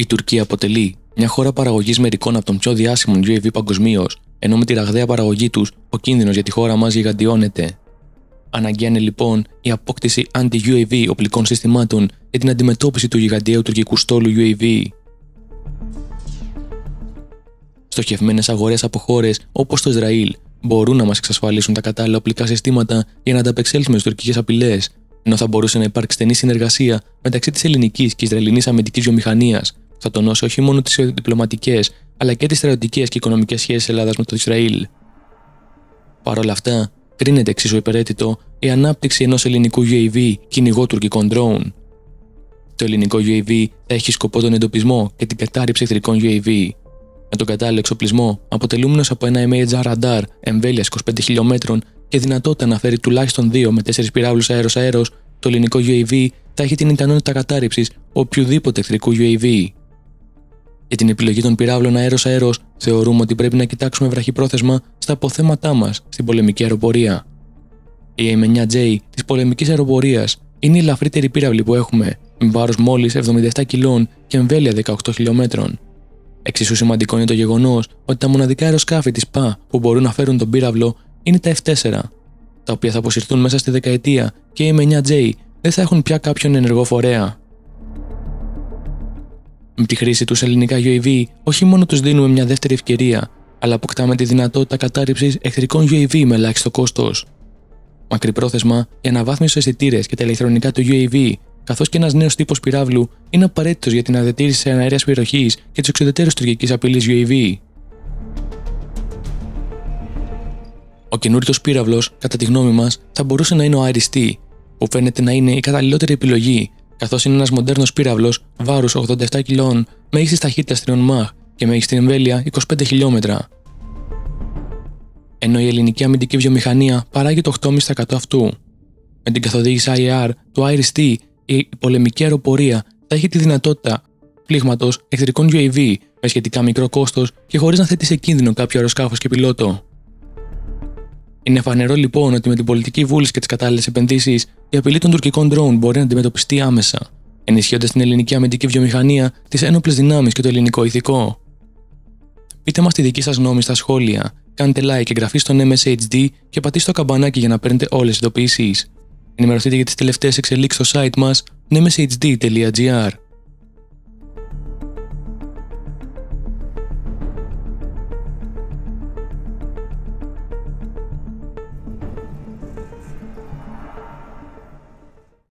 Η Τουρκία αποτελεί μια χώρα παραγωγής μερικών από των πιο διάσημων UAV παγκοσμίως, ενώ με τη ραγδαία παραγωγή τους ο κίνδυνος για τη χώρα μας γιγαντιώνεται. Αναγκαία είναι λοιπόν η απόκτηση anti-UAV οπλικών συστημάτων για την αντιμετώπιση του γιγαντιαίου τουρκικού στόλου UAV. Στοχευμένες αγορές από χώρες όπως το Ισραήλ μπορούν να μας εξασφαλίσουν τα κατάλληλα οπλικά συστήματα για να ανταπεξέλθουμε στις τουρκικές απειλές, ενώ θα μπορούσε να υπάρξει στενή συνεργασία μεταξύ της ελληνικής και ισραηλινής αμυντικής βιομηχανίας, που θα τονώσει όχι μόνο τις διπλωματικές αλλά και τις στρατιωτικές και οικονομικές σχέσεις Ελλάδας με το Ισραήλ. Παρ' όλα αυτά, κρίνεται εξίσου υπερέτητο η ανάπτυξη ενός ελληνικού UAV κυνηγό-τουρκικών drone. Το ελληνικό UAV θα έχει σκοπό τον εντοπισμό και την κατάρριψη εχθρικών UAV. Με τον κατάλληλο εξοπλισμό, αποτελούμενος από ένα MHR radar εμβέλειας 25 χιλιόμετρων και δυνατότητα να φέρει τουλάχιστον 2 με 4 πυράβλους αέρος-αέρος, το ελληνικό UAV θα έχει την ικανότητα κατάρριψης οποιοδήποτε εχθρικού UAV. Για την επιλογή των πυράβλων αέρος-αέρος, θεωρούμε ότι πρέπει να κοιτάξουμε βραχυπρόθεσμα στα αποθέματά μας στην πολεμική αεροπορία. Η AIM-9J της πολεμικής αεροπορίας είναι η ελαφρύτερη πύραυλη που έχουμε, με βάρος μόλις 77 κιλών και εμβέλεια 18 χιλιόμετρων. Εξίσου σημαντικό είναι το γεγονός ότι τα μοναδικά αεροσκάφη της ΠΑ που μπορούν να φέρουν τον πύραυλο είναι τα F4, τα οποία θα αποσυρθούν μέσα στη δεκαετία και οι AIM-9J δεν θα έχουν πια κάποιον ενεργό φορέα. Με τη χρήση του σε ελληνικά UAV, όχι μόνο τους δίνουμε μια δεύτερη ευκαιρία, αλλά αποκτάμε τη δυνατότητα κατάρριψης εχθρικών UAV με ελάχιστο κόστος. Μακρυπρόθεσμα, η αναβάθμιση στους αισθητήρες και τα ηλεκτρονικά του UAV, καθώς και ένας νέος τύπος πυράβλου, είναι απαραίτητος για την αδετήρηση της αέριας περιοχής και της εξουδετερής τουρκικής απειλής UAV. Ο καινούριος πύραυλος, κατά τη γνώμη μας, θα μπορούσε να είναι ο IRST, που φαίνεται να είναι η καταλληλότερη επιλογή, καθώς είναι ένας μοντέρνος πύραυλος βάρους 87 κιλών, μέγιστης ταχύτητας 3 μαχ και μέγιστη εμβέλεια 25 χιλιόμετρα. Ενώ η ελληνική αμυντική βιομηχανία παράγει το 8,5% αυτού. Με την καθοδήγηση IAR του IRST, η πολεμική αεροπορία θα έχει τη δυνατότητα πλήγματος εχθρικών UAV με σχετικά μικρό κόστος και χωρίς να θέτει σε κίνδυνο κάποιο αεροσκάφος και πιλότο. Είναι φανερό λοιπόν ότι με την πολιτική βούληση και τις κατάλληλες επενδύσεις, η απειλή των τουρκικών drone μπορεί να αντιμετωπιστεί άμεσα, ενισχύοντας την ελληνική αμυντική βιομηχανία, τις ένοπλες δυνάμεις και το ελληνικό ηθικό. Πείτε μας τη δική σας γνώμη στα σχόλια, κάντε like και εγγραφή στο NEMESIS HD και πατήστε το καμπανάκι για να παίρνετε όλες τις ειδοποιήσεις. Ενημερωθείτε για τις τελευταίες εξελίξεις στο site μας nemesishd.gr.